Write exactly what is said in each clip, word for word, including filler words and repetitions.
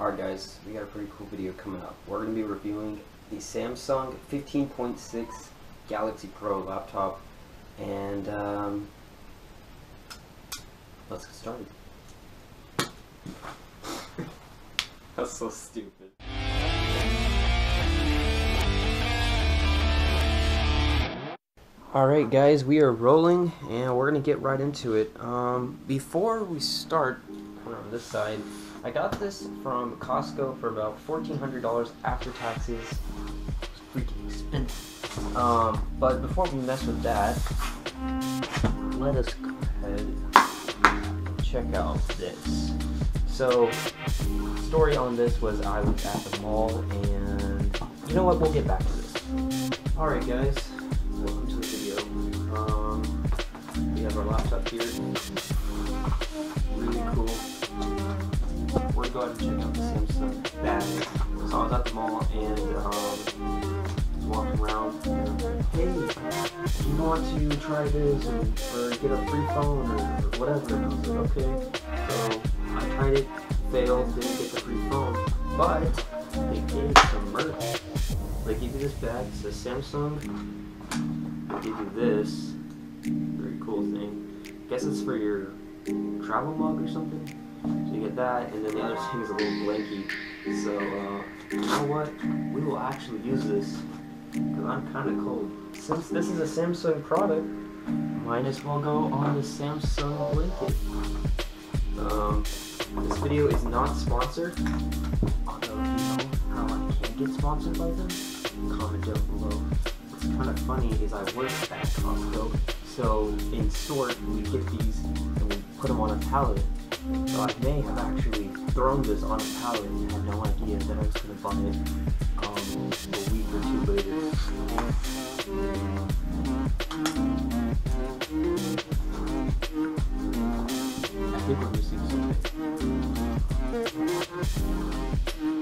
Alright guys, we got a pretty cool video coming up. We're going to be reviewing the Samsung fifteen point six Galaxy Pro laptop, and um, let's get started. That's so stupid. Alright guys, we are rolling and we're going to get right into it. Um, before we start, on this side, I got this from Costco for about fourteen hundred dollars after taxes. It's freaking expensive. Um, but before we mess with that, let us go ahead and check out this. So, the story on this was I was at the mall, and you know what, we'll get back to this. Alright guys, welcome to the video. Um, we have our laptop here. Really cool. We're going to check out the Samsung bag. So I was at the mall and um, was walking around. And, hey, do you want to try this or, or get a free phone or, or whatever? And I was like, okay. So I tried it, failed, didn't get the free phone, but they gave some merch. They give you this bag. It says Samsung. They give you this. Very cool thing. Guess it's for your travel mug or something. So you get that, and then the other thing is a little blankie. So, uh, you know what? We will actually use this, because I'm kind of cold. Since this is a Samsung product, might as well go on the Samsung blanket. Um, this video is not sponsored. Although, if you know how I can't get sponsored by them, comment down below. What's kind of funny is I work at Costco, so in sort, we get these, and we put them on a pallet. So I may have actually thrown this on a pallet and had no idea that I was going to buy it um, a week or two later. I think we're missing something.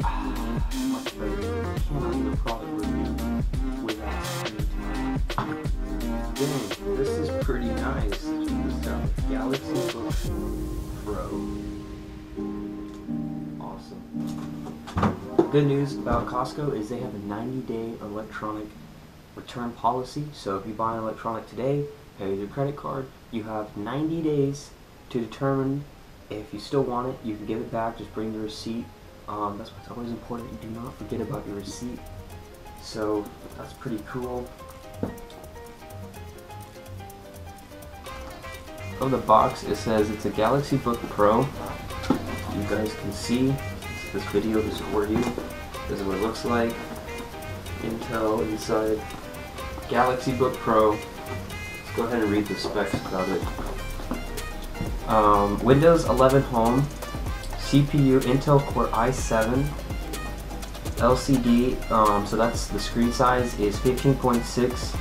Ah, much better. I cannot do the product review without spending time. Dang, this is pretty nice. Check this out. Galaxy Book Pro. Awesome. Good news about Costco is they have a ninety day electronic return policy. So if you buy an electronic today, pay with your credit card, you have ninety days to determine if you still want it. You can give it back, just bring the receipt. Um, that's what's always important. You do not forget about your receipt. So that's pretty cool. Of the box, it says it's a Galaxy Book Pro. You guys can see this video is for you. This is what it looks like. Intel inside. Galaxy Book Pro. Let's go ahead and read the specs about it. Um, Windows eleven Home, C P U Intel Core i seven, L C D. Um, so that's the screen size is fifteen point six.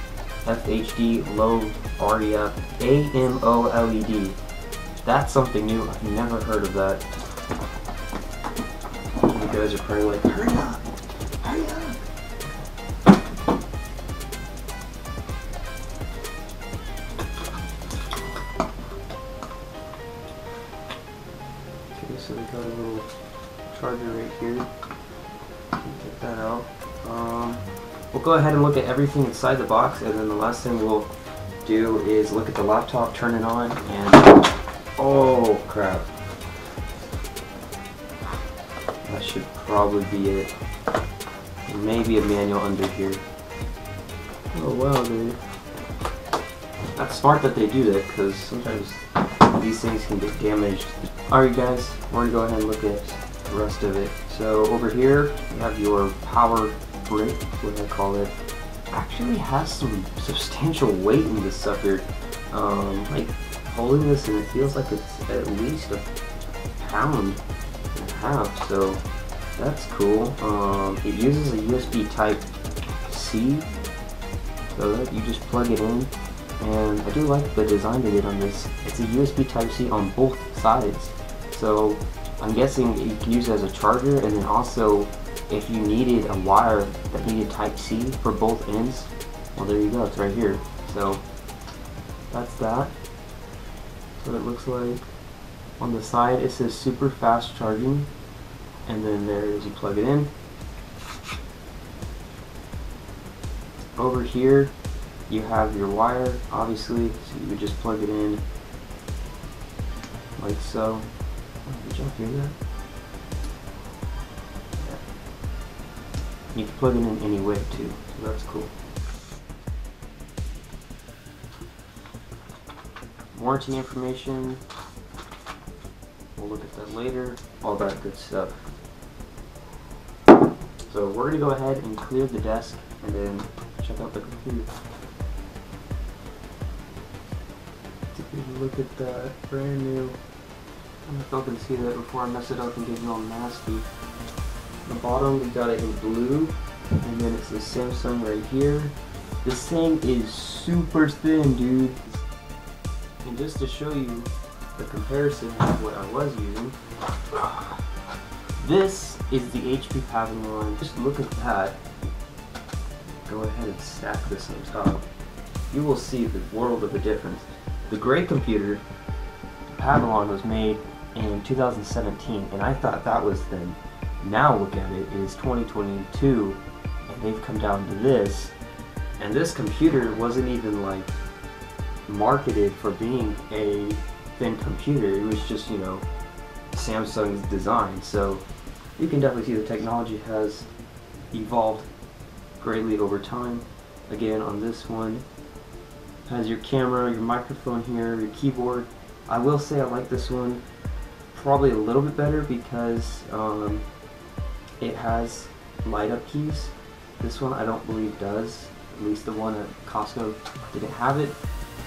F H D, low R E F, AMOLED. That's something new. I've never heard of that. You guys are probably like, hurry up! Hurry up! Okay, so we got a little charger right here. Get that out. Um, We'll go ahead and look at everything inside the box, and then the last thing we'll do is look at the laptop, turn it on, and oh crap. That should probably be it. And maybe a manual under here. Oh wow, dude. That's smart that they do that, because sometimes these things can get damaged. Alright guys, we're gonna go ahead and look at the rest of it. So over here, you have your power brick, what I call it. Actually has some substantial weight in this sucker. Um, like holding this, and it feels like it's at least a pound and a half, so that's cool. Um, it uses a U S B Type C, so that you just plug it in, and I do like the design they did on this. It's a U S B Type C on both sides, so I'm guessing you can use it as a charger, and then also if you needed a wire that needed Type C for both ends, well there you go, it's right here. So that's that. That's what it looks like. On the side it says super fast charging, and then there it is, you plug it in. Over here you have your wire, obviously, so you would just plug it in like so. Oh, did y'all hear that? Yeah. You can plug it in any way too, so that's cool. Warranty information, we'll look at that later, all that good stuff. So we're going to go ahead and clear the desk and then check out the computer. Look at that, brand new. I don't know if y'all can see that before I mess it up and get it all nasty. The bottom, we got it in blue, and then it's the Samsung right here. This thing is super thin, dude. And just to show you the comparison of what I was using, this is the H P Pavilion. Just look at that. Go ahead and stack this on top. You will see the world of a difference. The gray computer, Pavilion, was made in two thousand seventeen, and I thought that was then. Now look at it, it is twenty twenty-two, and they've come down to this. And this computer wasn't even like marketed for being a thin computer. It was just, you know, Samsung's design. So you can definitely see the technology has evolved greatly over time. Again, on this one, has your camera, your microphone here, your keyboard. I will say I like this one probably a little bit better because um, it has light up keys. This one I don't believe does, at least the one at Costco didn't have it.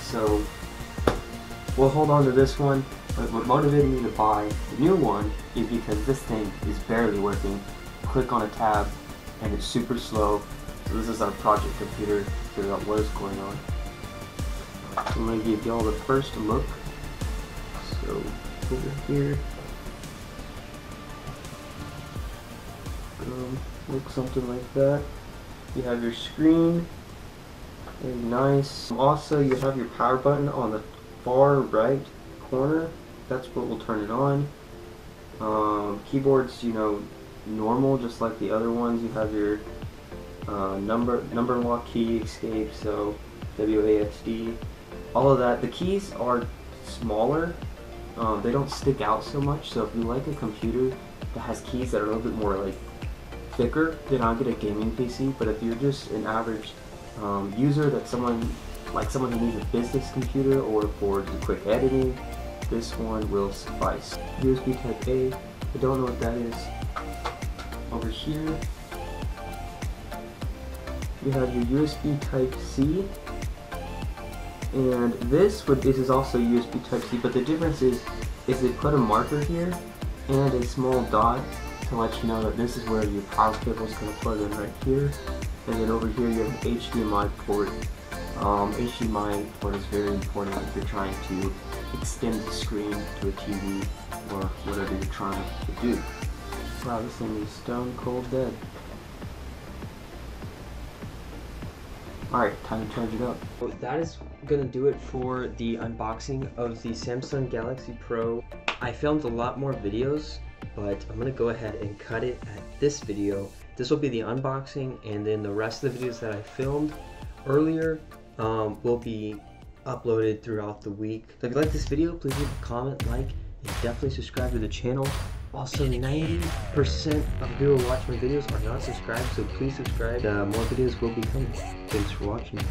So we'll hold on to this one, but what motivated me to buy the new one is because this thing is barely working. Click on a tab and it's super slow. So this is our project computer to figure out what is going on. I'm going to give y'all the first look. So over here, um, look something like that. You have your screen. Very nice. Also, you have your power button on the far right corner. That's what will turn it on. Um, keyboards, you know, normal, just like the other ones. You have your uh, number number lock key, escape, so W A S D, all of that. The keys are smaller. Um, they don't stick out so much. So if you like a computer that has keys that are a little bit more like thicker, then I'll get a gaming P C. But if you're just an average Um, user, that someone like someone who needs a business computer or for quick editing, this one will suffice. U S B Type-A, I don't know what that is. Over here, you have your U S B Type-C, and this would this is also U S B Type-C, but the difference is is they put a marker here and a small dot to let you know that this is where your power cable is going to plug in right here. And then over here you have an H D M I port. Um, H D M I port is very important if you're trying to extend the screen to a T V or whatever you're trying to do. Wow, this thing is stone cold dead. Alright, time to charge it up. So that is gonna do it for the unboxing of the Samsung Galaxy Pro. I filmed a lot more videos, but I'm gonna go ahead and cut it at this video. This will be the unboxing, and then the rest of the videos that I filmed earlier um, will be uploaded throughout the week. So if you like this video, please leave a comment, like, and definitely subscribe to the channel. Also, ninety percent of people who watch my videos are not subscribed, so please subscribe. Uh, more videos will be coming. Thanks for watching.